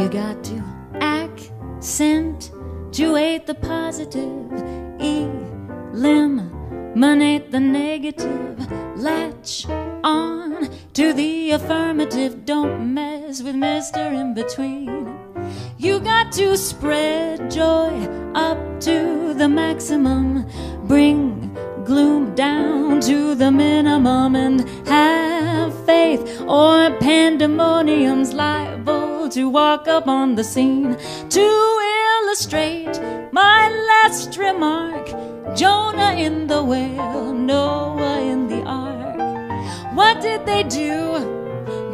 You got to accentuate the positive, eliminate the negative, latch on to the affirmative, don't mess with Mr. In Between. You got to spread joy up to the maximum, bring gloom down to the minimum, and have faith or pandemonium's liable to walk up on the scene. To illustrate my last remark, Jonah in the whale, Noah in the ark. What did they do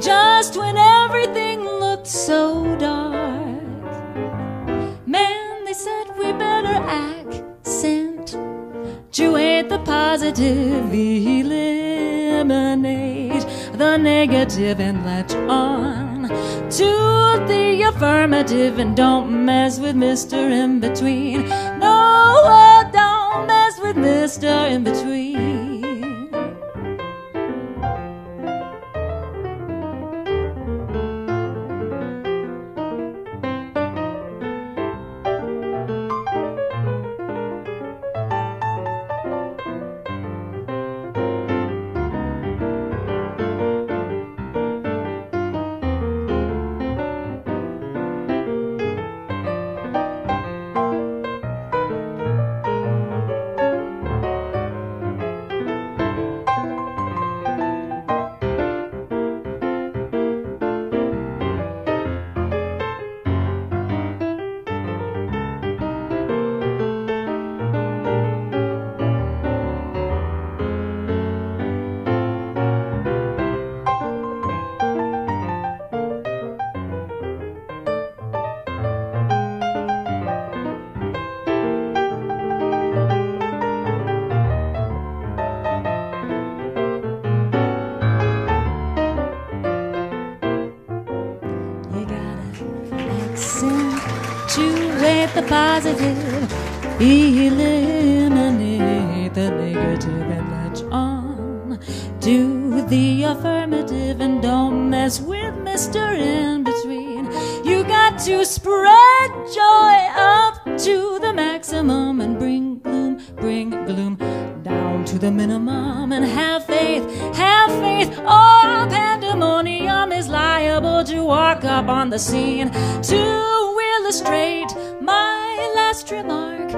just when everything looked so dark? Man, they said we better accentuate the positive, eliminate the negative, and latch on to the affirmative, and don't mess with Mr. In Between. No, don't mess with Mr. In Between. Positive, eliminate the negative, and latch on to the affirmative, and don't mess with Mr. In Between. You got to spread joy up to the maximum, and bring gloom down to the minimum, and have faith, or pandemonium is liable to walk up on the scene. To illustrate my last remark,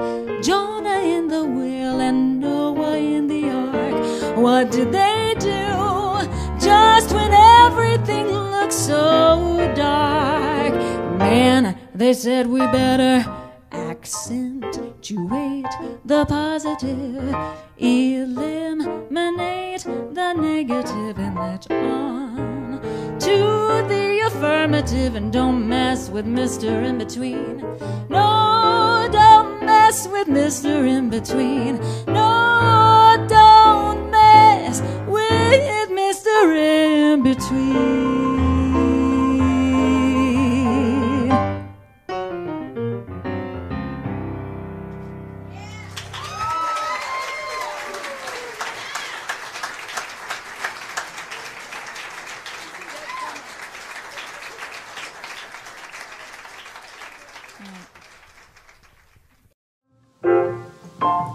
Jonah in the whale and Noah in the ark. What did they do just when everything looked so dark? Man, they said we better accentuate the positive, eliminate the negative, and latch on to the affirmative, and don't mess with Mr. In Between. No, don't mess with Mr. In Between. No, don't mess with Mr. In Between.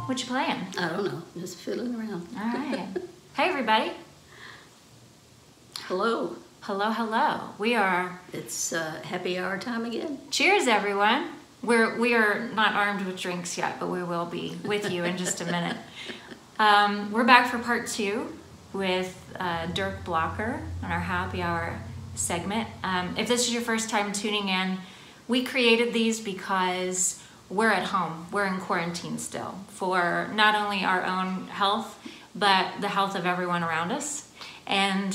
What you playing? I don't know. Just fiddling around. All right. Hey, everybody. Hello. Hello, hello. We are... It's happy hour time again. Cheers, everyone. We are not armed with drinks yet, but we will be with you in just a minute. We're back for part two with Dirk Blocker on our happy hour segment. If this is your first time tuning in, we created these because... we're at home, we're in quarantine still, for not only our own health, but the health of everyone around us. And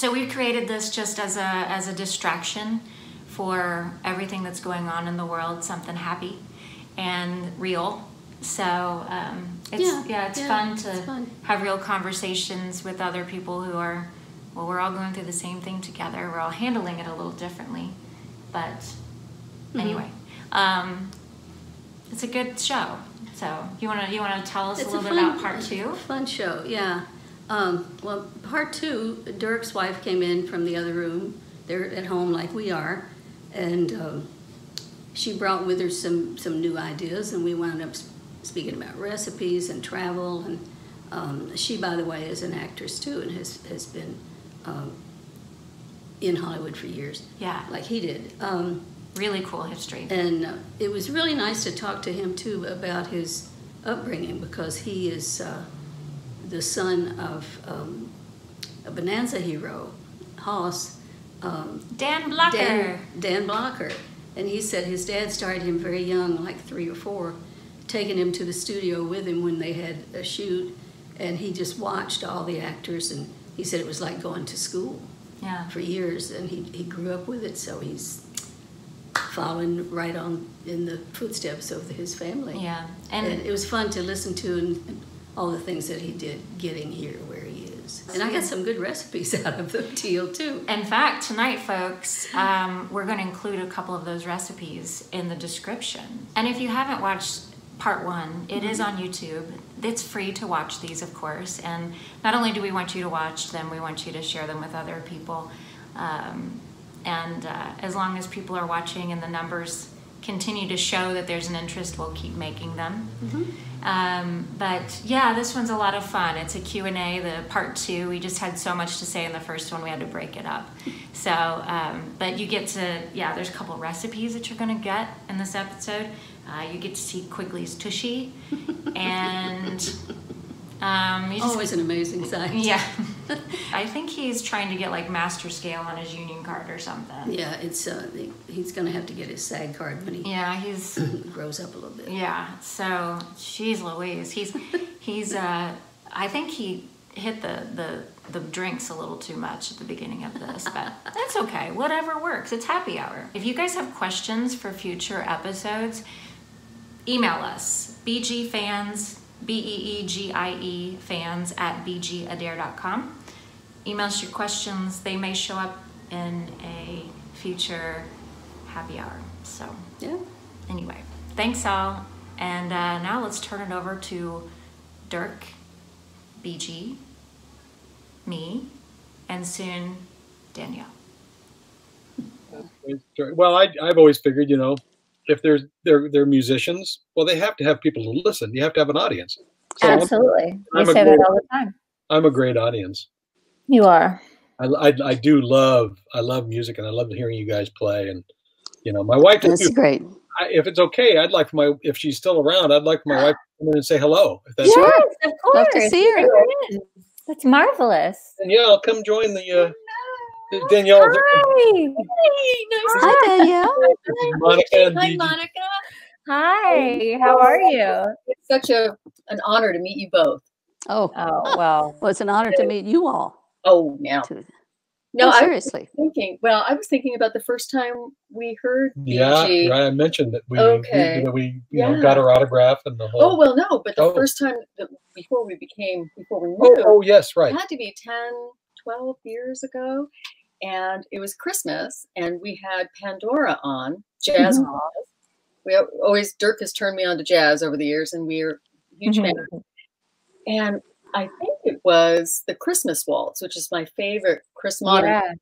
so we created this just as a distraction for everything that's going on in the world, something happy and real. So it's fun to have real conversations with other people who are, well, we're all going through the same thing together. We're all handling it a little differently, but anyway. It's a good show. So you wanna tell us a little bit about part two? Fun show, yeah. Well, part two, Dirk's wife came in from the other room They're at home like we are. And she brought with her some new ideas, and we wound up speaking about recipes and travel. And she, by the way, is an actress too, and has been in Hollywood for years. Yeah. Like he did. Really cool history. And it was really nice to talk to him too about his upbringing, because he is the son of a Bonanza hero, Hoss. Dan Blocker. Dan Blocker. And he said his dad started him very young, like 3 or 4, taking him to the studio with him when they had a shoot, and he just watched all the actors, and he said it was like going to school. Yeah. For years, and he grew up with it, so he's following right on in the footsteps of his family. Yeah. And it was fun to listen to, and all the things that he did getting here where he is. And I got some good recipes out of the deal too. In fact, tonight, folks, we're going to include a couple of those recipes in the description. And if you haven't watched part 1, it is on YouTube. It's free to watch these, of course, and not only do we want you to watch them, we want you to share them with other people. As long as people are watching and the numbers continue to show that there's an interest, we'll keep making them. Mm-hmm. But yeah, this one's a lot of fun. It's a Q&A, the part 2. We just had so much to say in the first one, we had to break it up. So, but you get to, yeah, there's a couple recipes that you're gonna get in this episode. You get to see Quigley's tushy, and always an amazing sight. Yeah, I think he's trying to get like master scale on his union card or something. Yeah, it's he's gonna have to get his SAG card when he grows up a little bit. Yeah, so geez Louise, he's I think he hit the drinks a little too much at the beginning of this, but that's okay. Whatever works. It's happy hour. If you guys have questions for future episodes, email us, bgfans, B-E-E-G-I-E fans at BGAdair.com. Email us your questions. They may show up in a future happy hour. So yeah. Anyway, thanks all. And now let's turn it over to Dirk, BG, me, and soon Danielle. Well, I've always figured, you know, if they're musicians, well, they have to have people to listen. You have to have an audience. So absolutely. We say that all the time. I'm a great audience. You are. I do love, I love music, and I love hearing you guys play. And you know, my wife is great. If it's okay, I'd like my, if she's still around, I'd like my wife to come in and say hello. If that's yes, right. Of course. Love to see her. Again. That's marvelous. Danielle, come join the Danielle. Hi. Hey, nice hi, Danielle. Monica. Hi, Monica. Hi. How are you? It's such an honor to meet you both. Oh well. Well, it's an honor to meet you all. Oh, now. No, seriously. I was thinking about the first time we heard BG. Yeah, right. I mentioned that we got her autograph and the whole. Oh well, no, but the first time that before we knew. Oh yes, right. It had to be 10, 12 years ago, and it was Christmas, and we had Pandora on jazz. Mm-hmm. We always, Dirk has turned me on to jazz over the years, and we are huge fans. And I think it was the Christmas Waltz, which is my favorite Chris Modern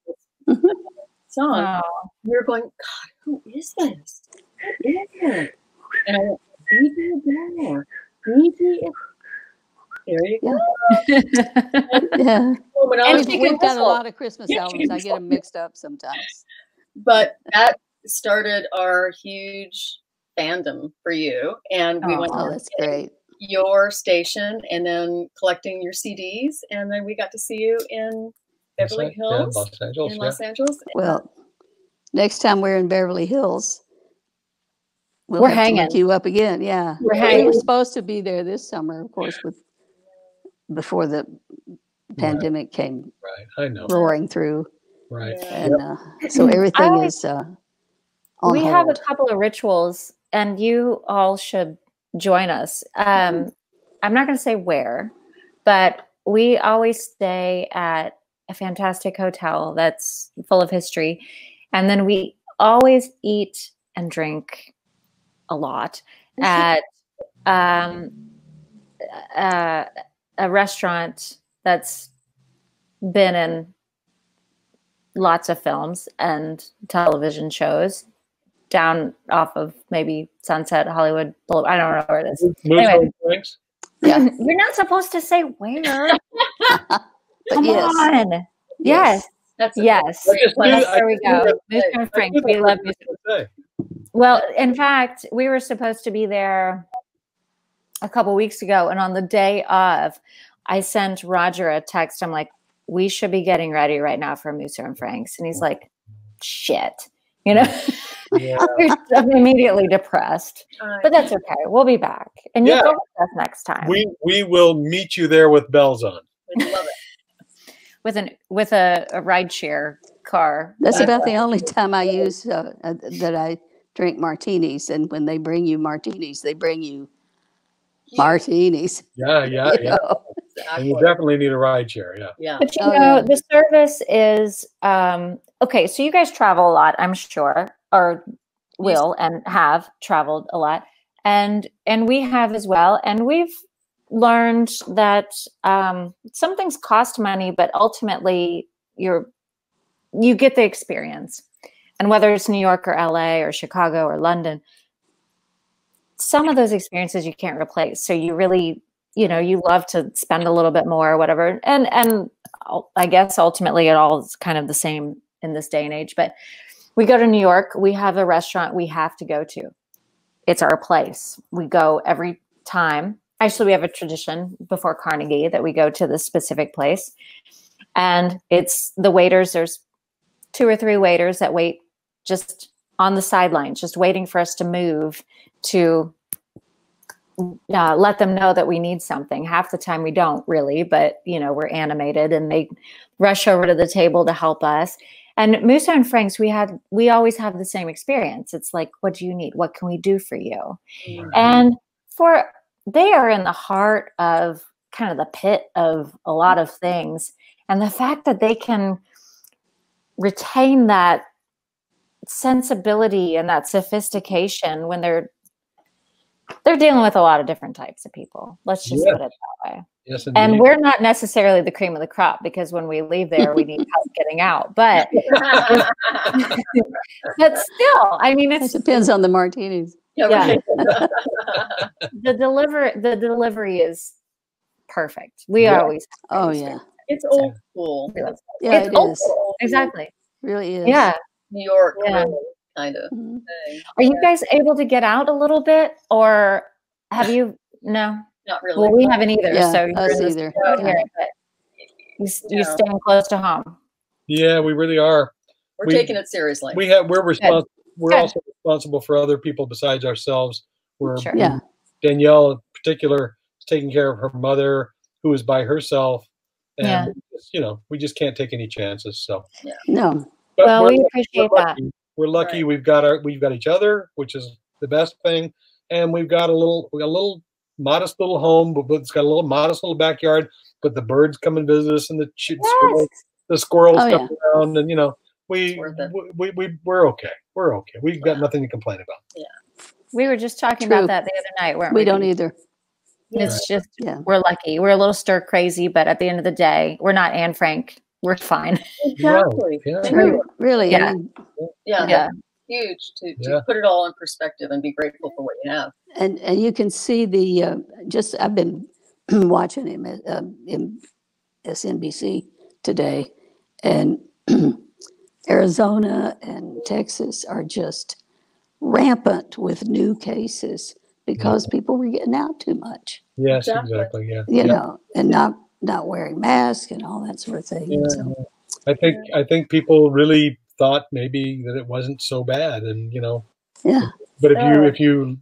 song. Wow. We were going, God, who is this? Who is it? And I went, BGAdair. There you go. Yeah. Yeah. And we've done a lot of Christmas albums. I get them mixed up sometimes. But that started our huge fandom for you. And we went, oh, that's great. Your station, and then collecting your CDs, and then we got to see you in Beverly Hills, Los Angeles. Well, next time we're in Beverly Hills, we're hanging you up again. Yeah, we were supposed to be there this summer, of course, before the pandemic came roaring through. Right, and so everything is on hold. We have a couple of rituals, and you all should join us. I'm not going to say where, but we always stay at a fantastic hotel that's full of history. And then we always eat and drink a lot at a restaurant that's been in lots of films and television shows down off of maybe Sunset Hollywood Boulevard. I don't know where it is. Anyway. Yeah. You're not supposed to say where. Come yes. on. Yes. Yes. That's yes. There we go. Mr. Frank, we love you. Well, in fact, we were supposed to be there a couple weeks ago, and on the day of, I sent Roger a text. I'm like, we should be getting ready right now for Mooser and Frank's. And he's like, shit, you know, yeah. I'm immediately depressed, but that's okay. We'll be back. And you'll go with us next time. We will meet you there with bells on. We love it. with a rideshare car. That's about the only time I use that I drink martinis. And when they bring you martinis, they bring you martinis. Yeah, yeah, yeah. Know? And you definitely need a ride share, yeah. Yeah. But you know, the service is okay. So you guys travel a lot, I'm sure, or will and have traveled a lot, and we have as well. And we've learned that some things cost money, but ultimately you get the experience. And whether it's New York or LA or Chicago or London, some of those experiences you can't replace. So you really, you know, you love to spend a little bit more or whatever. And I guess ultimately it all is kind of the same in this day and age. But we go to New York. We have a restaurant we have to go to. It's our place. We go every time. Actually, we have a tradition before Carnegie that we go to this specific place. And it's the waiters. There's 2 or 3 waiters that wait just on the sidelines, just waiting for us to move to let them know that we need something. Half the time we don't really, but you know, we're animated and they rush over to the table to help us. And Mooser and Frank's, we always have the same experience. It's like, what do you need? What can we do for you? Mm-hmm. And they are in the heart of kind of the pit of a lot of things. And the fact that they can retain that sensibility and that sophistication when they're dealing with a lot of different types of people. Let's just put it that way. Yes, and we're not necessarily the cream of the crop, because when we leave there, we need help getting out. But but still, I mean, it depends on the martinis. Yeah. the delivery is perfect. We always. Oh yeah, it's old school. Yeah, it's old school. Exactly. It really is. Yeah. New York kind of thing. Are you guys able to get out a little bit, or have you? No, not really. Well, we haven't either. Yeah, so you're either. Here, but you're staying close to home. Yeah, we really are. We're taking it seriously. We're responsible. We're also responsible for other people besides ourselves. Danielle in particular is taking care of her mother, who is by herself, and you know, we just can't take any chances. So no. But well, we appreciate that. We're lucky. Right. We've got each other, which is the best thing, and we've got a little modest little home, but it's got a little modest little backyard. But the birds come and visit us, and the squirrels come around, and you know, we're okay. We're okay. We've got nothing to complain about. Yeah, we were just talking about that the other night, weren't we? We don't either. It's just we're lucky. We're a little stir crazy, but at the end of the day, we're not Anne Frank. We're fine. Exactly. Yeah. Really. Yeah. Yeah. Huge to put it all in perspective and be grateful for what you have. And you can see the I've been watching him at MSNBC today, and Arizona and Texas are just rampant with new cases because people were getting out too much. Yes, exactly. Yeah. You know, and not wearing masks and all that sort of thing. Yeah. So, I think people really thought maybe that it wasn't so bad, and you know. Yeah. But if you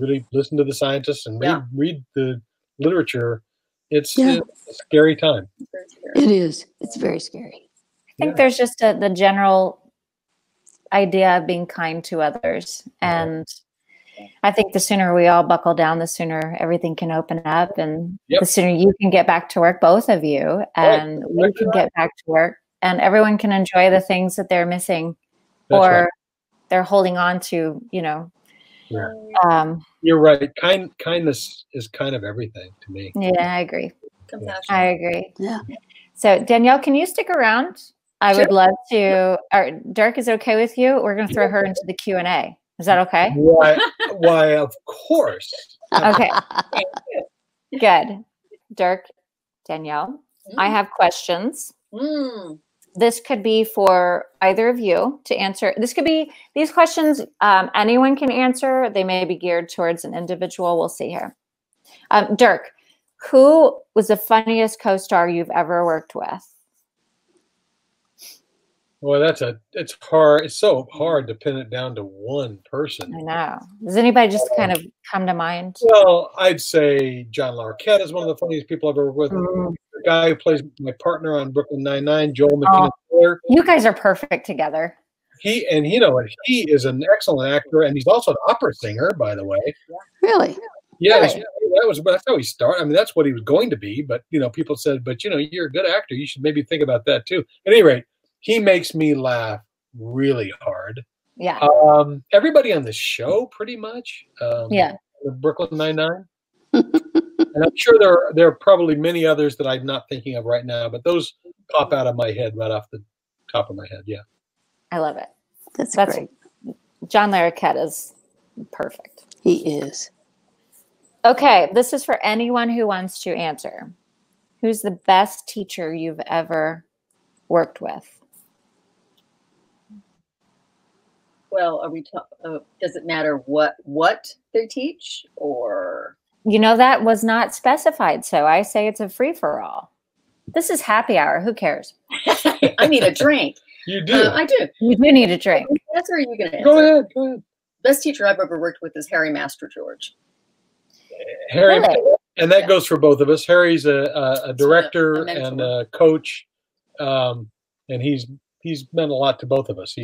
really listen to the scientists and read the literature, it's a scary time. It is. It's very scary. I think there's just the general idea of being kind to others, and I think the sooner we all buckle down, the sooner everything can open up, and the sooner you can get back to work, both of you, and we can get back to work, and everyone can enjoy the things that they're missing they're holding on to, you know. Yeah. You're right. Kindness is kind of everything to me. Yeah, I agree. Compassion. I agree. Yeah. So Danielle, can you stick around? I would love to. Dirk, is it okay with you? We're going to throw her into the Q&A. Is that okay? Why, of course. Okay. Good. Dirk, Danielle, I have questions. This could be for either of you to answer. This could be, these questions anyone can answer. They may be geared towards an individual. We'll see here. Dirk, who was the funniest co-star you've ever worked with? Well, it's hard. It's so hard to pin it down to one person. I know. Does anybody just kind of come to mind? Well, I'd say John Larroquette is one of the funniest people I've ever worked with. The guy who plays my partner on Brooklyn Nine-Nine, Joel McHale. Oh, you guys are perfect together. You know, he is an excellent actor, and he's also an opera singer, by the way. Really? Yeah, really? That's how he started. I mean, that's what he was going to be. But you know, people said, "But you know, you're a good actor. You should maybe think about that too." At any rate. He makes me laugh really hard. Yeah. Everybody on the show, pretty much. Yeah. Brooklyn Nine-Nine. And I'm sure there are probably many others that I'm not thinking of right now, but those pop out of my head right off the top of my head. Yeah. I love it. That's great. John Larroquette is perfect. He is. Okay. This is for anyone who wants to answer. Who's the best teacher you've ever worked with? Well, are we talking? Does it matter what they teach, or you know that was not specified? So I say it's a free for all. This is happy hour. Who cares? I need a drink. You do. I do. You do need a drink. That's where you're going to answer. Go ahead. Best teacher I've ever worked with is Harry Mastergeorge. Harry, really? And that goes for both of us. Harry's a director and a coach. And he's meant a lot to both of us.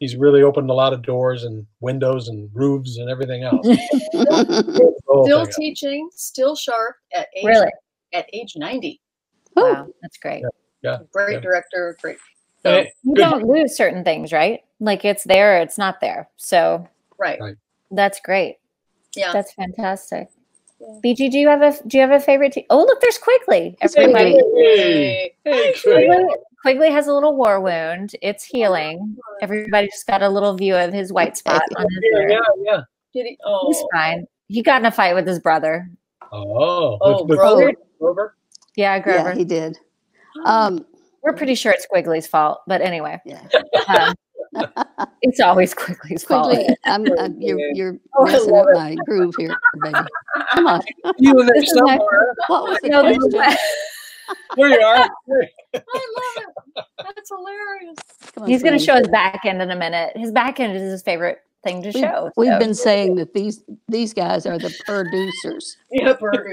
He's really opened a lot of doors and windows and roofs and everything else. still teaching, still sharp at age 90. Wow, that's great. Yeah. Great director, great. You don't lose certain things, right? Like it's there, it's not there. So right. That's great. Yeah, that's fantastic. Yeah. BG, do you have a favorite? Oh, look, there's Quigley. Everybody, hey, Quigley has a little war wound. It's healing. Everybody just got a little view of his white spot on his ear. Yeah. Did he? Oh. He's fine. He got in a fight with his brother. Grover. Yeah, Grover. Yeah, he did. We're pretty sure it's Quigley's fault, but anyway. Yeah. It's always Quigley's fault. You're messing up my groove here, baby. Come on. There you are. I love it. That's hilarious. On, he's going to show his back end in a minute. His back end is his favorite thing to show. We've been saying that these guys are the producers. Yeah, producers.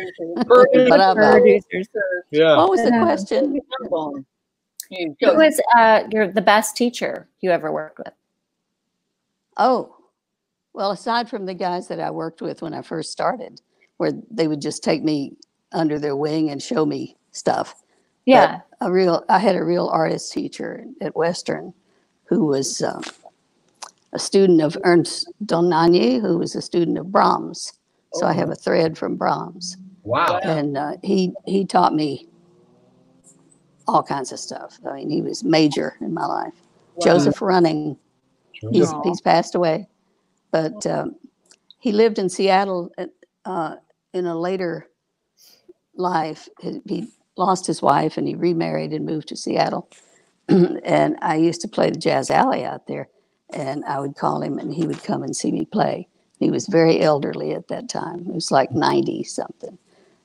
Yeah. What was the question? Who was the best teacher you ever worked with? Oh, well, aside from the guys that I worked with when I first started, where they would just take me under their wing and show me stuff. Yeah. But I had a real artist teacher at Western who was a student of Ernst Donanyi, who was a student of Brahms. So I have a thread from Brahms. Wow. And he taught me all kinds of stuff. I mean, he was major in my life. Wow. Joseph Running, he's passed away, but he lived in Seattle in a later life. He lost his wife and he remarried and moved to Seattle. And I used to play the Jazz Alley out there, and I would call him and he would come and see me play. He was very elderly at that time. He was like 90 something.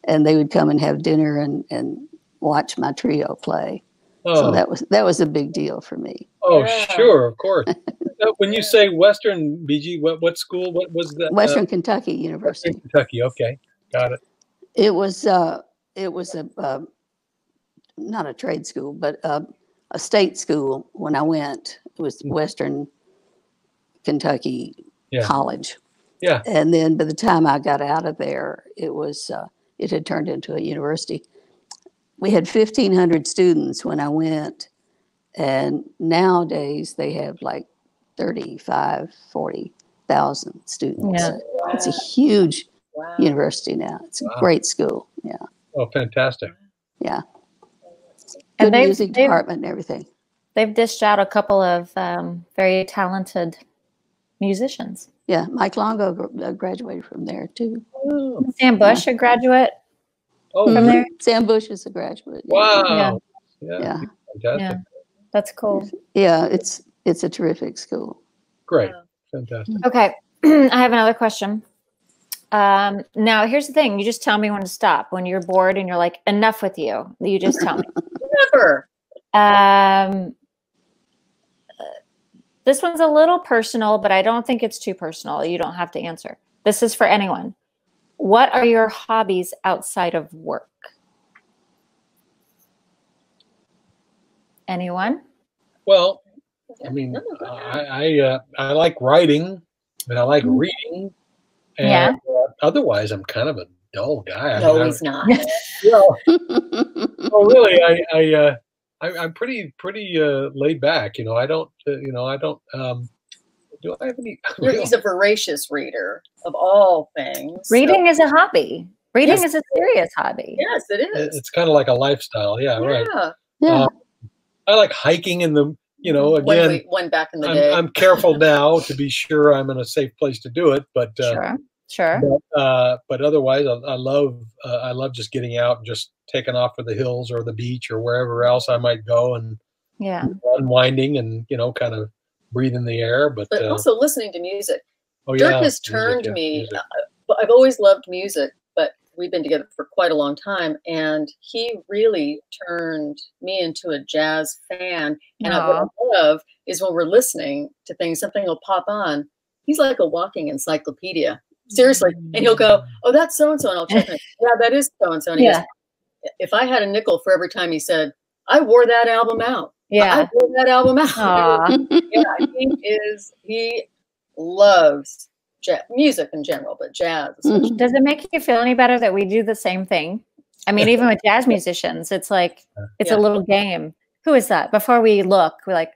And they would come and have dinner and watch my trio play. So that was a big deal for me. Oh, sure, of course. When you say Western, BG, what school? What was that? Western Kentucky University. Western Kentucky. Okay, got it. It was a not a trade school, but a state school. When I went, it was Western Kentucky College. Yeah. And then by the time I got out of there, it had turned into a university. We had 1,500 students when I went, and nowadays they have like 35, 40,000 students. Yeah. Wow. It's a huge university now. It's a great school. Yeah. Oh, fantastic. Yeah. Good music department and everything. They've dished out a couple of very talented musicians. Yeah, Mike Longo graduated from there too. Oh. Sam Bush, a graduate from there. Sam Bush is a graduate. Wow. Yeah. Yeah. Fantastic. Yeah. That's cool. Yeah, it's a terrific school. Great. Fantastic. Okay. I have another question. Now here's the thing. You just tell me when to stop. When you're bored and you're like, enough with you, you just tell me. Never. This one's a little personal, but I don't think it's too personal. You don't have to answer. This is for anyone. What are your hobbies outside of work? Anyone? Well, I mean, I like writing and I like reading. And yeah. Otherwise, I'm kind of a dull guy. No, he's not. Well, well, really, I'm pretty laid back. You know, I don't. You know, I don't. Do I have any? He's a voracious reader of all things. Reading is a hobby. Reading is a serious hobby. Yes, it is. It's kind of like a lifestyle. Yeah, yeah. Right. Yeah. I like hiking in the. You know, again, when back in the day. I'm careful now to be sure I'm in a safe place to do it, but sure. But otherwise, I love just getting out and just taking off for the hills or the beach or wherever else I might go, and unwinding and kind of breathing the air, but also listening to music. Oh yeah, Dirk has turned me. I've always loved music, but we've been together for quite a long time, and he really turned me into a jazz fan. And what I love is when we're listening to things, something will pop on. He's like a walking encyclopedia, seriously. And he'll go, "Oh, that's so-and-so," and I'll check it. Yeah, that is so-and-so. And he goes, if I had a nickel for every time he said, "I wore that album out." Yeah. I wore that album out. Yeah, he loves music in general, but jazz. Does it make you feel any better that we do the same thing? I mean, even with jazz musicians, it's like, it's a little game. Who is that? Before we look, we're like,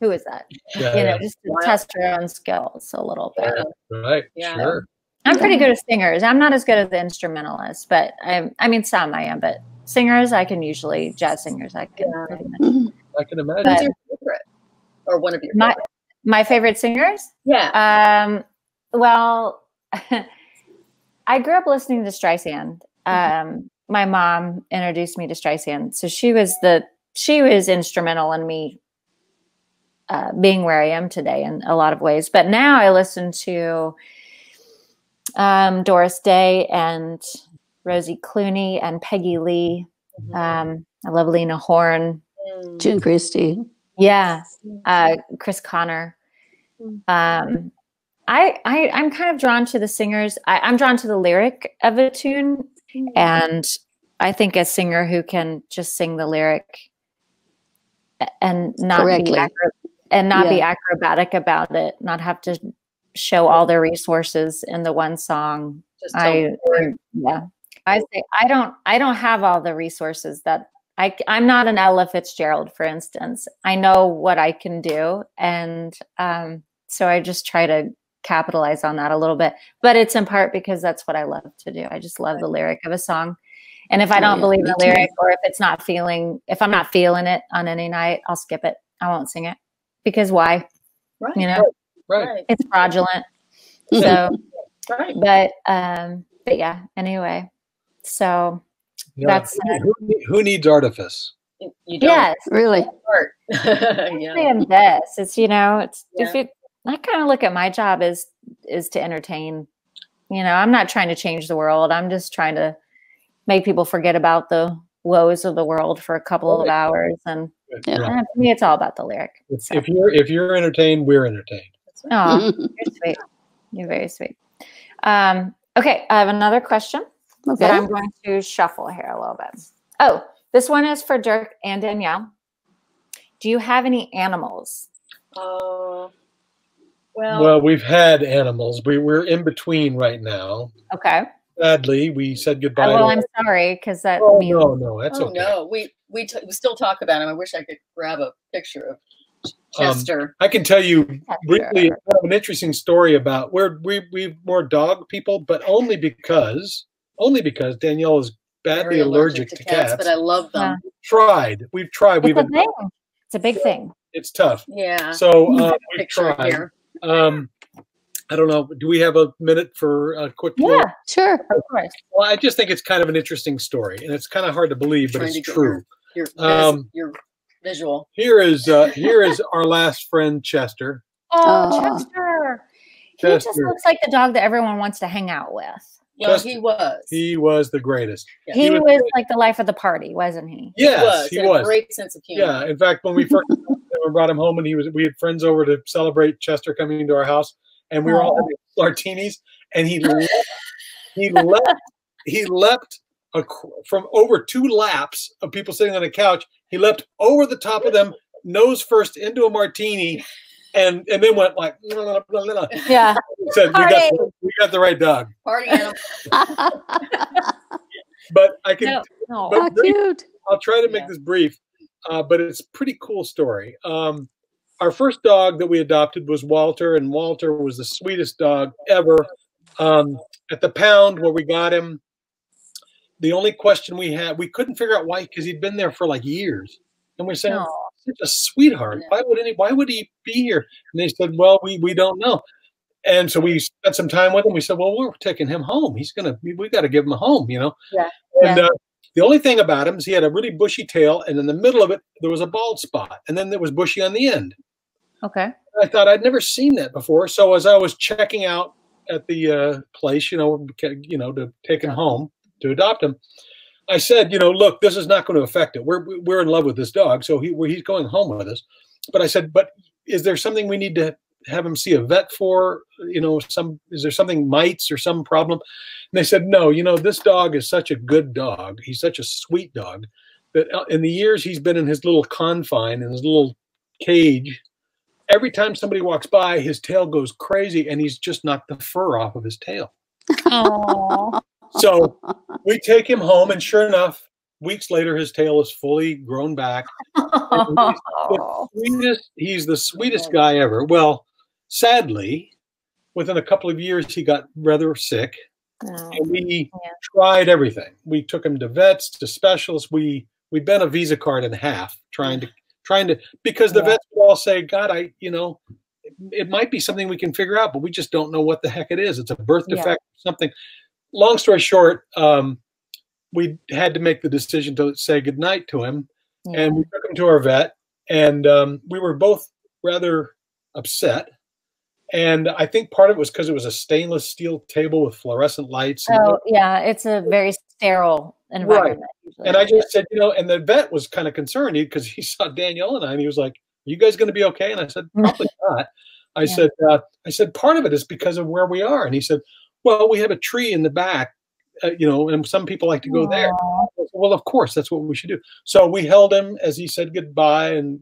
who is that? Yeah, you know, just to test our own skills a little bit. Right. Yeah. Sure. I'm pretty good at singers. I'm not as good at the instrumentalists, but I mean, some I am, but singers, I can usually, jazz singers, I can. Pretty much. I can imagine. Who's your favorite? Or one of your favorites? My favorite singers? Yeah. Well, I grew up listening to Streisand. My mom introduced me to Streisand, so she was instrumental in me being where I am today in a lot of ways. But now I listen to Doris Day and Rosie Clooney and Peggy Lee. I love Lena Horne, June Christie, Chris Connor. I'm kind of drawn to the singers. I'm drawn to the lyric of a tune. And I think a singer who can just sing the lyric and not correctly. Be acrobatic about it, not have to show all their resources in the one song. Just I say I don't have all the resources that I'm not an Ella Fitzgerald, for instance. I know what I can do, and so I just try to capitalize on that a little bit, but it's in part because that's what I love to do. I just love the lyric of a song, and if I don't believe the lyric, or if it's not feeling, if I'm not feeling it on any night, I'll skip it. I won't sing it, because why? Right. You know, right. It's fraudulent. So, right. But yeah. Anyway, so that's who needs artifice. You don't. Yes, really. It's I kind of look at my job is to entertain. You know, I'm not trying to change the world. I'm just trying to make people forget about the woes of the world for a couple of hours. And to me, it's all about the lyric. So. If you're entertained, we're entertained. Oh, you're sweet. You're very sweet. Okay, I have another question that I'm going to shuffle here a little bit. Oh, this one is for Dirk and Danielle. Do you have any animals? Well, we've had animals. We're in between right now. Okay. Sadly, we said goodbye. Well, I'm sorry, because that. Oh means... no, that's okay. No, we still talk about him. I wish I could grab a picture of Chester. I can tell you briefly an interesting story about we're more dog people, but only because Danielle is badly allergic to cats. But I love them. We've tried. We've tried. We've It's a big thing. It's tough. Yeah. So we tried. I don't know. Do we have a minute for a quick? Yeah, look? Sure. Of course. Well, I just think it's kind of an interesting story, and it's kind of hard to believe, but it's true. Your visual. Here is our last friend, Chester. Oh, Chester! He just looks like the dog that everyone wants to hang out with. Well, he was. He was the greatest. Yeah. He was like the life of the party, wasn't he? Yes, he was. He had a great sense of humor. Yeah. In fact, when we first brought him home, and we had friends over to celebrate Chester coming into our house, and we were all having martinis, and he leapt from over two laps of people sitting on a couch. He leapt over the top of them, nose first into a martini, and then went like, blah, blah, blah. Yeah. Said, we got the right dog. Party animal. But I can. No. But cute. I'll try to make this brief, but it's a pretty cool story. Our first dog that we adopted was Walter, and Walter was the sweetest dog ever. At the pound where we got him, the only question we had, we couldn't figure out why, because he'd been there for like years. And we're saying, oh, such a sweetheart. Yeah. Why would he be here? And they said, well, we don't know. And so we spent some time with him. We said, well, we're taking him home. We got to give him a home, you know? Yeah. And the only thing about him is he had a really bushy tail, and in the middle of it, there was a bald spot. And then there was bushy on the end. Okay. I thought I'd never seen that before. So as I was checking out at the place, to take him home, to adopt him, I said, look, this is not going to affect it. We're in love with this dog. So he's going home with us. But I said, but is there something we need to have him see a vet for, is there something, mites or some problem? And they said, no, this dog is such a good dog. He's such a sweet dog that in the years he's been in his little confine, in his little cage, every time somebody walks by, his tail goes crazy and he's just knocked the fur off of his tail. Aww. So we take him home, and sure enough, weeks later, his tail is fully grown back. He's the sweetest guy ever. Well, sadly, within a couple of years, he got rather sick. Oh, and we tried everything. We took him to vets, to specialists. We bent a Visa card in half trying to because the vets would all say, God, it might be something we can figure out, but we just don't know what the heck it is. It's a birth defect or something. Long story short, we had to make the decision to say goodnight to him. Yeah. And we took him to our vet, and we were both rather upset. And I think part of it was because it was a stainless steel table with fluorescent lights. Oh, yeah. It's a very sterile environment. Right. And I just said, and the vet was kind of concerned because he saw Danielle and I, and he was like, are you guys going to be okay? And I said, probably not. I said, part of it is because of where we are. And he said, well, we have a tree in the back, and some people like to go there. Said, well, of course, that's what we should do. So we held him as he said goodbye. And,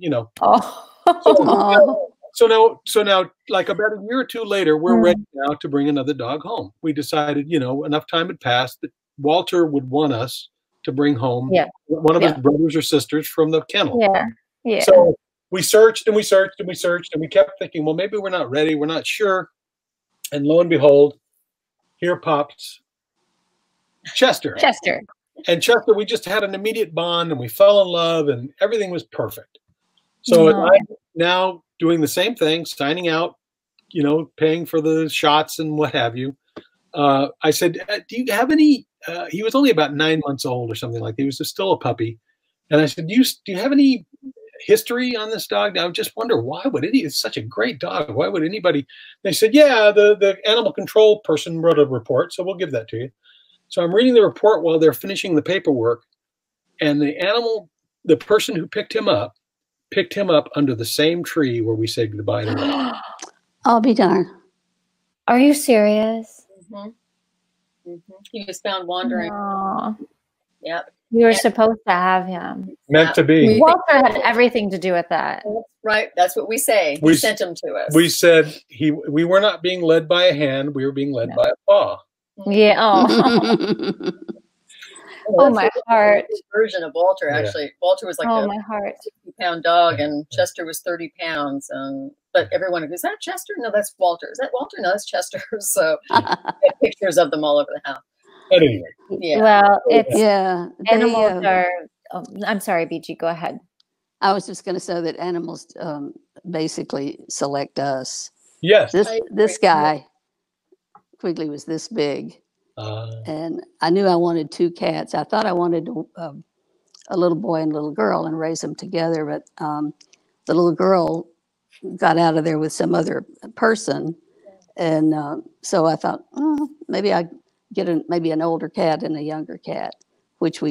So now, like about a year or two later, we're ready now to bring another dog home. We decided, enough time had passed that Walter would want us to bring home one of his brothers or sisters from the kennel. Yeah. Yeah. So we searched and we searched and we searched, and we kept thinking, well, maybe we're not ready. We're not sure. And lo and behold, here pops Chester. Chester. And Chester, we just had an immediate bond, and we fell in love, and everything was perfect. So I'm now doing the same thing, signing out, paying for the shots and what have you. I said, do you have any, he was only about 9 months old or something like that. He was still a puppy. And I said, do you have any history on this dog? Now I just wonder, why would it's such a great dog. Why would anybody? They said, yeah, the animal control person wrote a report. So we'll give that to you. So I'm reading the report while they're finishing the paperwork, and the person who picked him up under the same tree where we said goodbye to him. I'll be darned. Are you serious? Mm-hmm. Mm-hmm. He was found wandering. Aww. Yep. You were supposed to have him. Meant to be. Walter had everything to do with that. Right. That's what we say. We sent him to us. We said we were not being led by a hand. We were being led by a paw. Yeah. Oh. Oh, my heart. Version of Walter, actually. Yeah. Walter was like my heart. 50-pound dog, and Chester was 30 pounds. But everyone goes, is that Chester? No, that's Walter. Is that Walter? No, that's Chester. So pictures of them all over the house. Anyway. Yeah. Well, it's animals are. Oh, I'm sorry, BG. Go ahead. I was just going to say that animals basically select us. Yes. This guy, Quigley, was this big. And I knew I wanted two cats. I thought I wanted a little boy and a little girl and raise them together. But the little girl got out of there with some other person. And so I thought, maybe I get maybe an older cat and a younger cat, which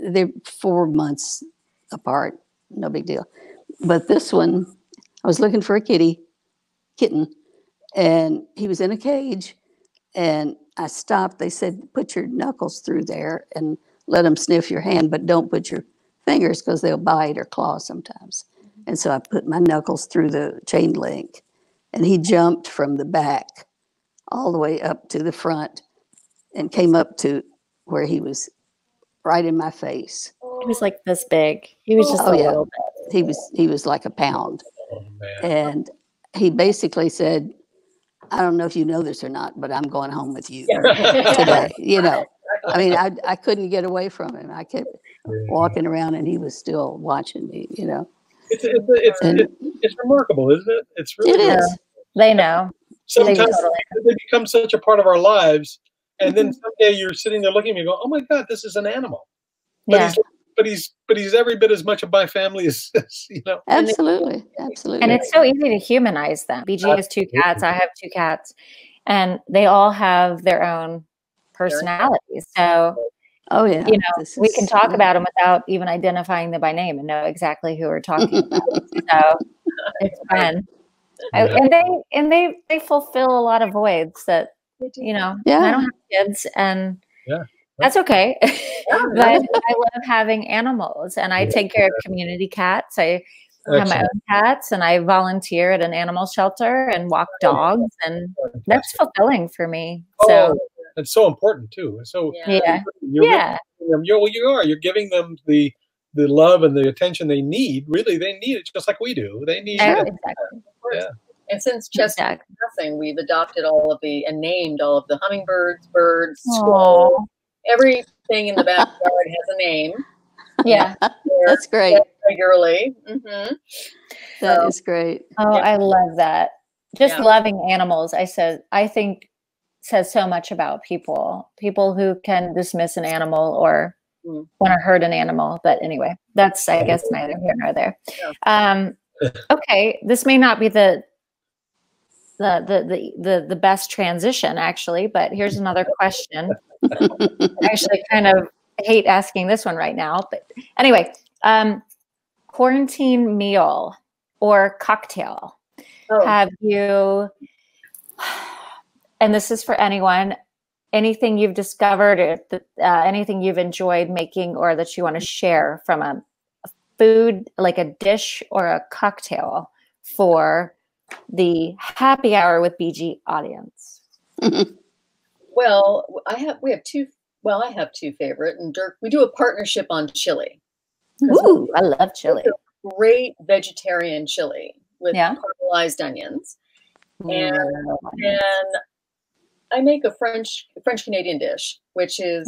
they're 4 months apart. No big deal. But this one, I was looking for a kitten, and he was in a cage, and I stopped. They said, put your knuckles through there and let them sniff your hand, but don't put your fingers because they'll bite or claw sometimes. And so I put my knuckles through the chain link, and he jumped from the back all the way up to the front and came up to where he was right in my face. He was like this big. He was just little bit. He was like a pound. Oh, and he basically said, I don't know if you know this or not, but I'm going home with you today. You know, I mean, I couldn't get away from him. I kept walking around and he was still watching me, you know. It's remarkable, isn't it? It's really it is. They know. Sometimes they become such a part of our lives. And then someday you're sitting there looking at me and go, oh my God, this is an animal. But he's every bit as much of my family as this, you know. Absolutely. Absolutely. And it's so easy to humanize them. BG has two cats. I have two cats. And they all have their own personalities. So you know, we can talk about them without even identifying them by name and know exactly who we're talking about. So it's fun. Yeah. And they fulfill a lot of voids that, you know, I don't have kids, and that's okay. But I love having animals, and I take care of community cats. I have my own cats, and I volunteer at an animal shelter and walk dogs, and that's fulfilling for me. So it's so important too. So you're giving them the love and the attention they need. Really, they need it just like we do. They need it. Exactly. Yeah. And since Chester did nothing, we've adopted all of the and named all of the hummingbirds, birds, squirrels. Everything in the backyard has a name. Yeah, that's great. Regularly, that is great. Oh, I love that. Just loving animals, I think says so much about people. People who can dismiss an animal or want to hurt an animal. But anyway, that's I guess neither here nor there. Okay, this may not be the best transition actually, but here's another question. I actually kind of hate asking this one right now, but anyway, quarantine meal or cocktail. Have you, and this is for anyone, anything you've discovered or anything you've enjoyed making or that you want to share from a food, like a dish or a cocktail for the happy hour with BG audience? Well, I have two favorite, and Dirk, we do a partnership on chili. Ooh, I love chili. Great vegetarian chili with caramelized onions. And I make a French Canadian dish, which is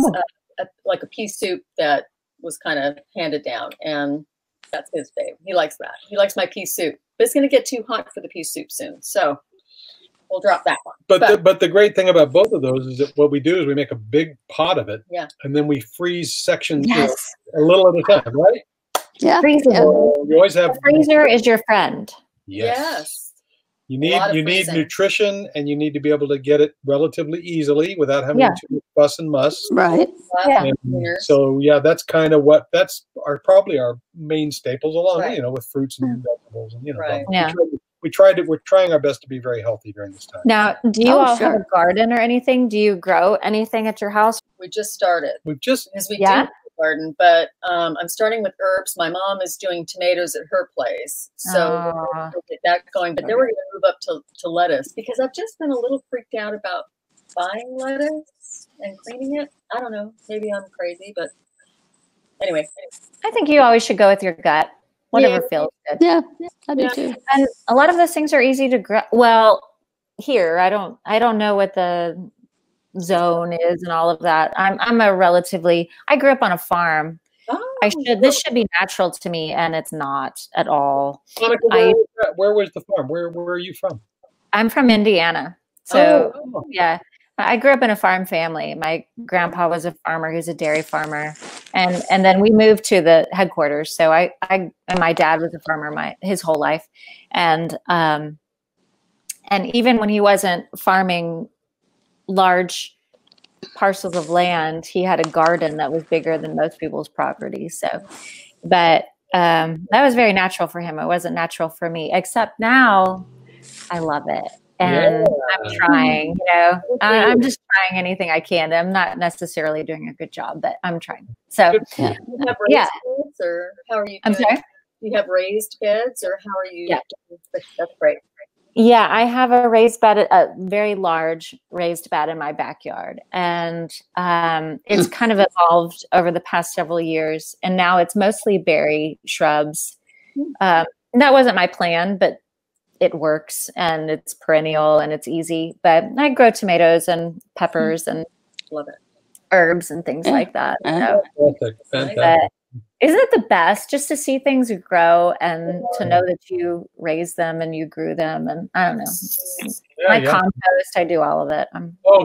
like a pea soup that was kind of handed down, and that's his fave. He likes that. He likes my pea soup. But it's going to get too hot for the pea soup soon, so we'll drop that one. But the great thing about both of those is that what we do is we make a big pot of it, and then we freeze sections a little at a time, right? Yeah. Freezing. So you always have the freezer is your friend. Yes. You need nutrition, and you need to be able to get it relatively easily without having to fuss and muss. Right. So that's kind of probably our main staples along, you know, with fruits and vegetables, and you know. We're trying our best to be very healthy during this time. Now, do you all have a garden or anything? Do you grow anything at your house? We just started. We do garden, but I'm starting with herbs. My mom is doing tomatoes at her place, so we'll get that going. But then we're going to move up to lettuce, because I've just been a little freaked out about buying lettuce and cleaning it. I don't know. Maybe I'm crazy, but anyway. I think you always should go with your gut. Whatever feels good. Yeah, I do too. And a lot of those things are easy to grow. Well, here I don't know what the zone is and all of that. I grew up on a farm I should. This should be natural to me, and it's not at all. Monica, where was the farm? Where are you from? I'm from Indiana. So yeah, I grew up in a farm family. My grandpa was a farmer. He was a dairy farmer, and then we moved to the headquarters. So and my dad was a farmer his whole life, and even when he wasn't farming large parcels of land, he had a garden that was bigger than most people's property. So, but that was very natural for him. It wasn't natural for me, except now I love it. And I'm trying, you know, I'm just trying anything I can. I'm not necessarily doing a good job, but I'm trying. So, yeah. You have raised kids, or how are you doing? I'm sorry? You have raised kids, or how are you doing? That's great. Yeah, I have a raised bed, a very large raised bed in my backyard. And it's kind of evolved over the past several years. And now it's mostly berry shrubs. That wasn't my plan, but it works, and it's perennial, and it's easy. But I grow tomatoes and peppers and love it. Herbs and things like that. So. Fantastic. Isn't it the best just to see things grow and to know that you raised them and you grew them? And I don't know, compost, I do all of it.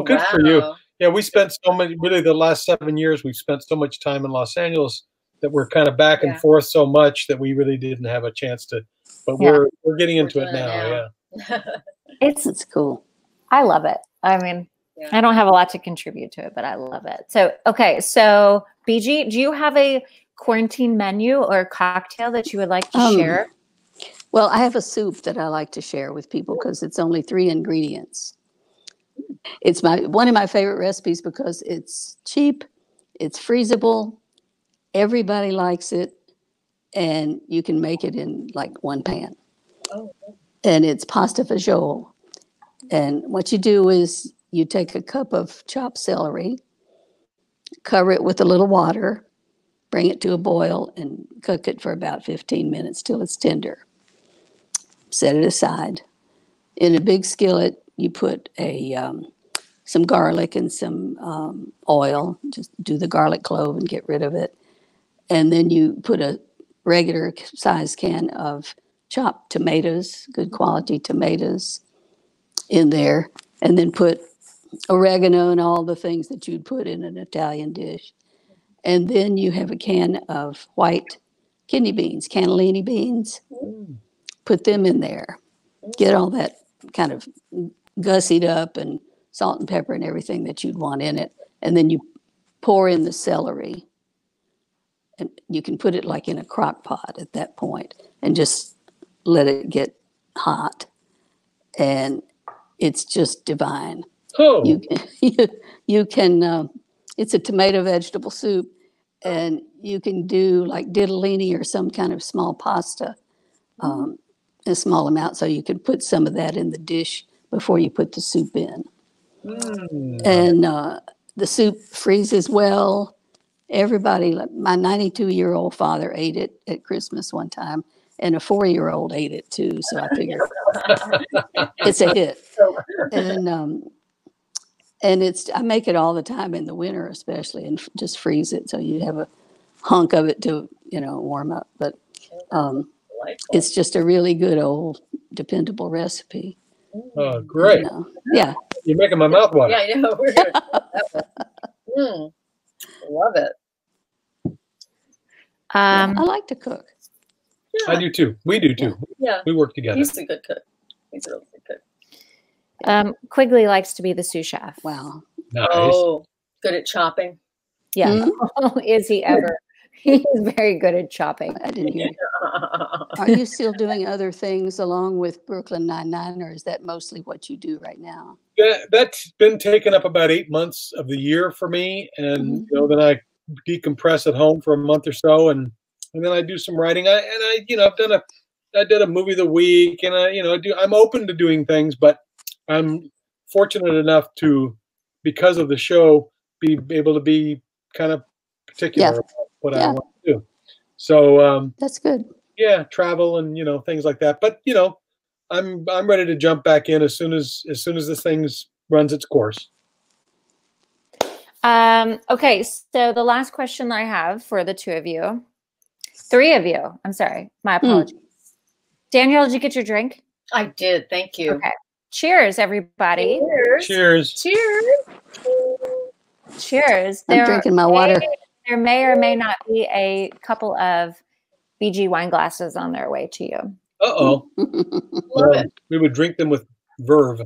Good for you. Yeah, we spent so many, really the last 7 years, we've spent so much time in Los Angeles that we're kind of back and forth so much that we really didn't have a chance to, but we're getting into it now. Yeah. It's cool. I love it. I mean, I don't have a lot to contribute to it, but I love it. So, okay. So BG, do you have a quarantine menu or cocktail that you would like to share? Well, I have a soup that I like to share with people because it's only 3 ingredients. It's one of my favorite recipes because it's cheap, it's freezable, everybody likes it, and you can make it in like 1 pan. And it's pasta fagioli. And what you do is you take a cup of chopped celery, cover it with a little water, bring it to a boil, and cook it for about 15 minutes till it's tender. Set it aside. In a big skillet, you put some garlic and some oil. Just do the garlic clove and get rid of it. And then you put a regular size can of chopped tomatoes, good quality tomatoes, in there. And then put oregano and all the things that you'd put in an Italian dish. And then you have a can of white kidney beans, cannellini beans. Put them in there. Get all that kind of gussied up and salt and pepper and everything that you'd want in it. And then you pour in the celery. And you can put it like in a crock pot at that point and just let it get hot. And it's just divine. Oh. You can... it's a tomato vegetable soup, and you can do like ditalini or some kind of small pasta, a small amount. So you can put some of that in the dish before you put the soup in. And the soup freezes well. Everybody, my 92-year-old father ate it at Christmas one time, and a 4-year-old ate it too. So I figured it's a hit. And, I make it all the time in the winter, especially, and just freeze it. So you have a hunk of it to, warm up. But it's just a really good old dependable recipe. Oh, great. Yeah. You're making my mouth water. Yeah, I know. We're good. I love it. I like to cook. Yeah. I do too. We do too. Yeah. We work together. He's a good cook. He's a really good cook. Quigley likes to be the sous chef. Wow. Nice. Oh, good at chopping. Yeah. Is he ever? He's very good at chopping. I didn't hear. Are you still doing other things along with Brooklyn Nine-Nine, or is that mostly what you do right now? That's been taking up about 8 months of the year for me. And then I decompress at home for a month or so, and then I do some writing. I've done I did a movie of the week, and I'm open to doing things, but I'm fortunate enough to, because of the show, be able to be kind of particular about what I want to do. So that's good. Yeah, travel and things like that. But I'm ready to jump back in as soon as this thing runs its course. Okay, so the last question I have for the two of you, three of you, I'm sorry, my apologies. Danielle, did you get your drink? I did, thank you. Okay. Cheers, everybody. Cheers. Cheers. Cheers. Cheers. I'm drinking my water. There may or may not be a couple of BG wine glasses on their way to you. Uh-oh. Love it. We would drink them with verve.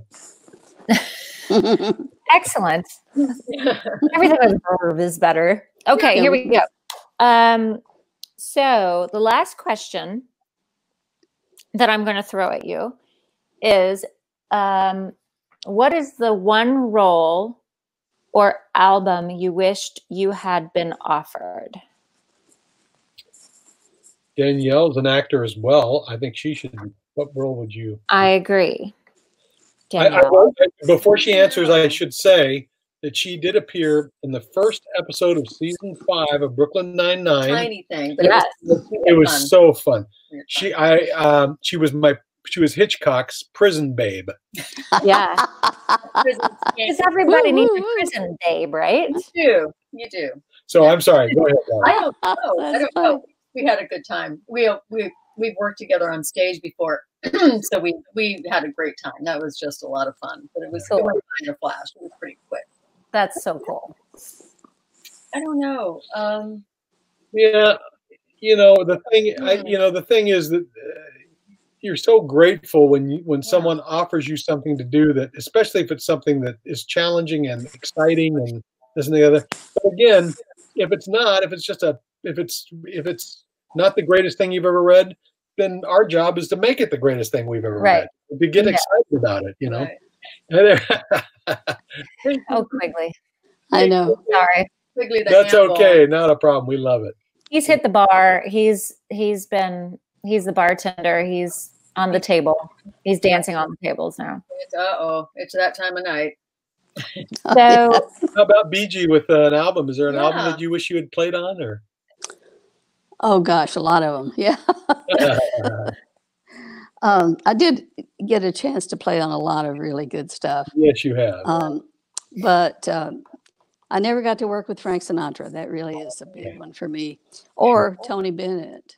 Excellent. Everything with verve is better. Okay, here we go. So the last question that I'm going to throw at you is, what is the one role or album you wished you had been offered? Danielle's an actor as well. I think she should. What role would you? I agree. Before she answers, I should say that she did appear in the first episode of season 5 of Brooklyn Nine-Nine. Tiny thing, but yes, it was so fun. She was Hitchcock's prison babe. Yeah, because everybody needs a prison babe, right? You do. So yeah. I'm sorry. Go ahead, I don't know. We had a good time. We've worked together on stage before, so we had a great time. That was just a lot of fun, but it was cool. It was in a flash. It was pretty quick. That's so cool. I don't know. Yeah, you know the thing. The thing is that. You're so grateful when someone offers you something to do that, especially if it's something that is challenging and exciting and this and the other. But again, if it's not the greatest thing you've ever read, then our job is to make it the greatest thing we've ever read. To get excited about it, you know. Right. Oh, Quigley. I know. Sorry. Quigley, that's okay. Not a problem. We love it. He's hit the bar. He's the bartender. He's on the table. He's dancing on the tables now. It's that time of night. So, how about BG with an album? Is there an album that you wish you had played on? Or oh gosh, a lot of them. Yeah. I did get a chance to play on a lot of really good stuff. Yes, you have. But I never got to work with Frank Sinatra. That really is a big one for me. Or Tony Bennett.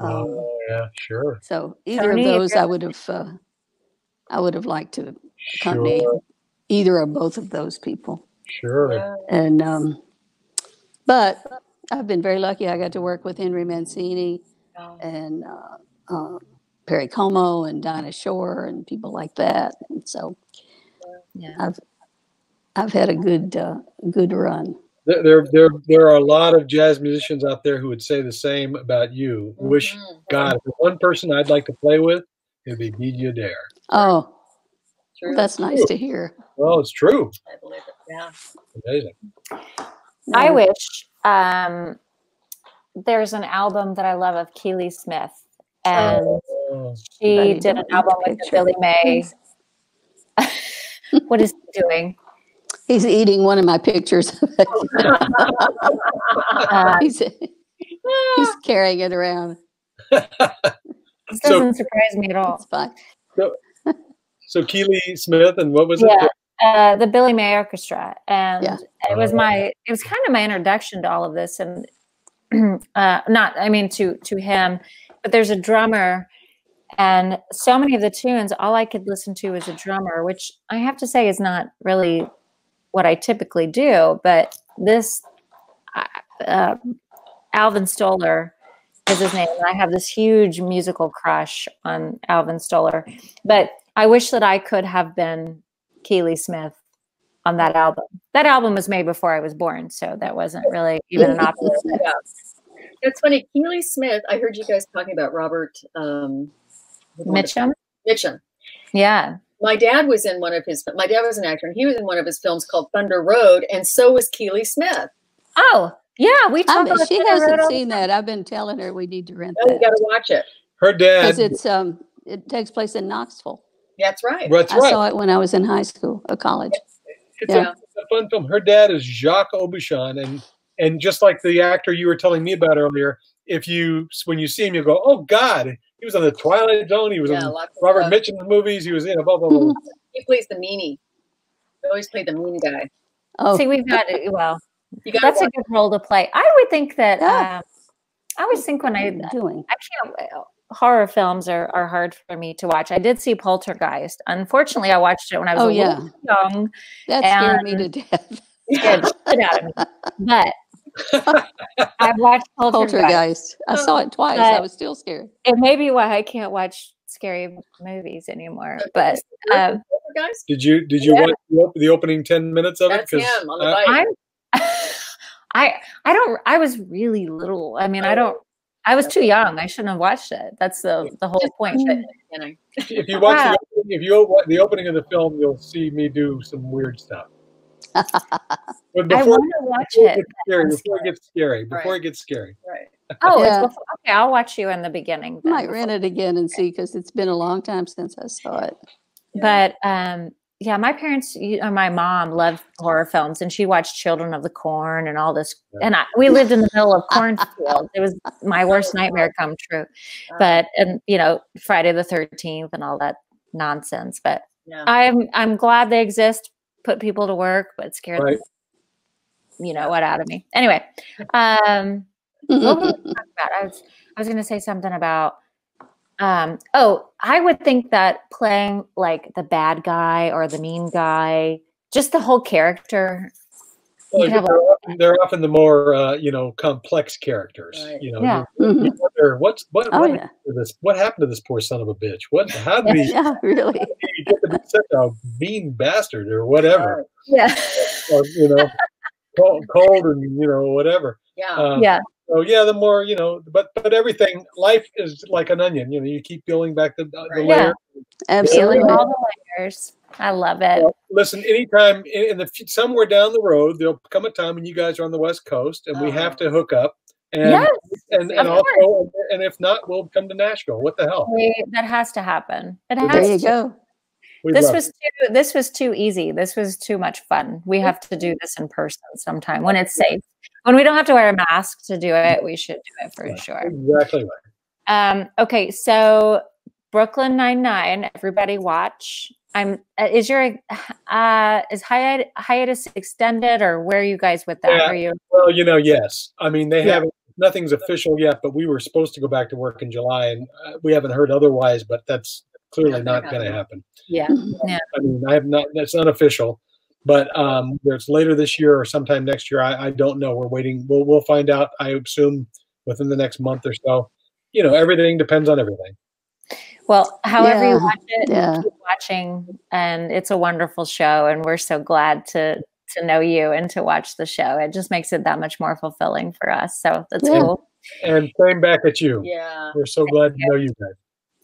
Oh yeah, sure. So either of those, I would have liked to accompany either or both of those people. Sure. And but I've been very lucky. I got to work with Henry Mancini and Perry Como and Dinah Shore and people like that. And so I've had a good run. There are a lot of jazz musicians out there who would say the same about you. Wish God, if one person I'd like to play with, it'd be Beegie Adair. Oh, true. That's nice to hear. Well, it's true. I believe it. Yeah. Amazing. I wish there's an album that I love of Keely Smith, and she did an album with Billy May. What is he doing? He's eating one of my pictures. He's carrying it around. This doesn't surprise me at all. It's fine. So Keely Smith and what was it? The Billy May Orchestra, and it was kind of my introduction to all of this, and to him. But there's a drummer. And so many of the tunes, all I could listen to was a drummer, which I have to say is not really what I typically do, but this Alvin Stoller is his name, and I have this huge musical crush on Alvin Stoller. But I wish that I could have been Keely Smith on that album. That album was made before I was born, so that wasn't really even an option. That's funny, Keely Smith. I heard you guys talking about Robert Mitchum. Mitchum, yeah. My dad was an actor, and he was in one of his films called Thunder Road, and so was Keely Smith. Oh, yeah, we talked about She hasn't seen that. I've been telling her we need to rent that. You got to watch it. Her dad. Because it takes place in Knoxville. That's right. I saw it when I was in high school or college. It's a fun film. Her dad is Jacques Aubuchon, and just like the actor you were telling me about earlier, when you see him, you go, oh, God. He was on the Twilight Zone. He was on Robert Mitchum's movies. He was in blah, blah, blah. He plays the meanie. He always played the mean guy. Oh, see, we've got it. Well, you got that's a good role to play. I would think that. Yeah. I always think when I'm doing, I can't. Horror films are hard for me to watch. I did see Poltergeist. Unfortunately, I watched it when I was a little young. That scared me to death. Scared the shit out of me. But I watched Poltergeist. I saw it twice. I was still scared. It may be why I can't watch scary movies anymore. But did you watch the opening 10 minutes of it? Because I was really little. I mean, I was too young. I shouldn't have watched it. That's the whole point. If you watch the opening, the opening of the film, you'll see me do some weird stuff. But before it gets scary. Right. Oh, yeah. Okay. I'll watch you in the beginning. Then. Might rent it again and see, because it's been a long time since I saw it. Yeah. But yeah, my parents, my mom loved horror films, and she watched Children of the Corn and all this. Yeah. And we lived in the middle of cornfields. It was my worst nightmare come true. But, and you know, Friday the 13th and all that nonsense. But yeah. I'm glad they exist, put people to work, but scared the, you know what, out of me. Anyway, what were we talking about? I was going to say something about. I would think that playing like the bad guy or the mean guy, just the whole character. Well, they're often the more complex characters. Right. You know, you wonder what happened to this poor son of a bitch? How did he get to be such a mean bastard or whatever? Yeah, or, cold and whatever. Yeah, So yeah, the more but everything, life is like an onion. You know, you keep peeling back the layer. Absolutely, all the layers. I love it. Well, listen, anytime somewhere down the road, there'll come a time when you guys are on the West Coast and we have to hook up. And and if not, we'll come to Nashville. What the hell? That has to happen. It has. There you go. This was too easy. This was too much fun. We have to do this in person sometime when it's safe. When we don't have to wear a mask to do it, we should do it for sure. Exactly right. Okay, so Brooklyn Nine-Nine, everybody watch. Is hiatus extended, or where are you guys with that? Yeah. Well, yes. I mean, they haven't. Nothing's official yet, but we were supposed to go back to work in July, and we haven't heard otherwise. But that's clearly not going to happen. Yeah. I mean, I have not. That's unofficial. But whether it's later this year or sometime next year, I don't know. We're waiting. We'll find out, I assume, within the next month or so. Everything depends on everything. Well, however you watch it, keep watching. And it's a wonderful show. And we're so glad to know you and to watch the show. It just makes it that much more fulfilling for us. So that's cool. And same back at you. Yeah. We're so glad to know you guys.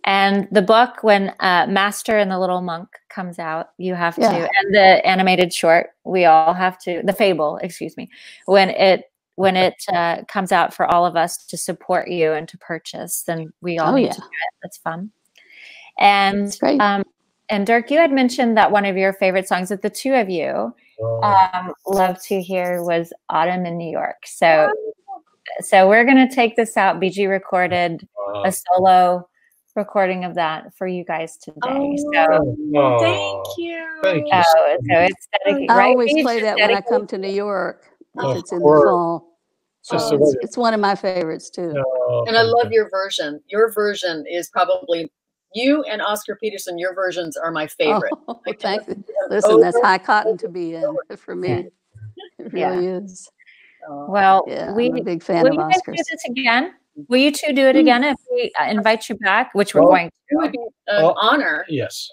And the book, when Master and the Little Monk comes out, you have to, and the animated short, we all have to, the fable, excuse me, when it comes out for all of us to support you and to purchase, then we all need to do it. That's fun. And, and Dirk, you had mentioned that one of your favorite songs that the two of you love to hear was Autumn in New York. So we're going to take this out. BG recorded a solo recording of that for you guys today. Thank you. So it's dedicated. I always play that when I come to New York. It's in the fall. It's one of my favorites too. And I love your version. Your version is probably you and Oscar Peterson. Your versions are my favorite. Oh, thank you. Listen, that's high cotton to be in for me. It really is. Well, I'm a big fan of Oscar. Will you guys do this again? Will you two do it again if we invite you back, which we're going to? It would be an honor. Yes.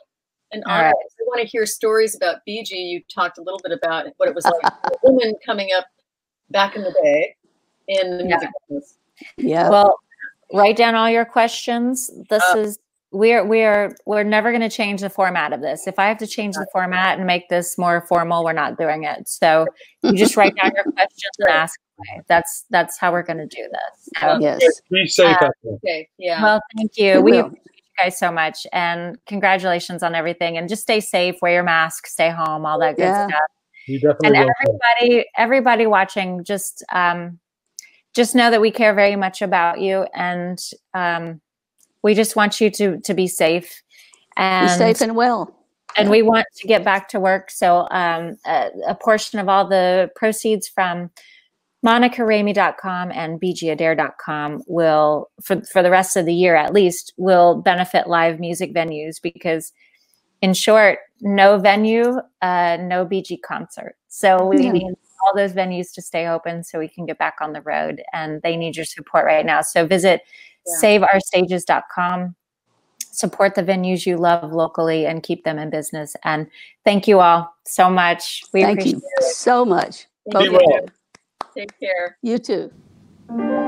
An honor. Right. I want to hear stories about BG. You talked a little bit about what it was like for a woman coming up back in the day in the music business. Yeah. Well, write down all your questions. This is we're never going to change the format of this. If I have to change the format and make this more formal, we're not doing it. So you just write down your questions and ask. That's how we're going to do this. So, yes. Be safe. Okay. Yeah. Well, thank you. We appreciate you guys so much, and congratulations on everything. And just stay safe. Wear your mask. Stay home. All that good stuff. You definitely will. And everybody watching, just know that we care very much about you, and we just want you to be safe and well. And we want to get back to work. So a portion of all the proceeds from MonicaRamey.com and BGAdair.com will, for the rest of the year at least, will benefit live music venues because, in short, no venue, no BG concert. So we need all those venues to stay open so we can get back on the road, and they need your support right now. So visit SaveOurStages.com. Support the venues you love locally and keep them in business. And thank you all so much. We appreciate it so much. Thank you. Take care. You too.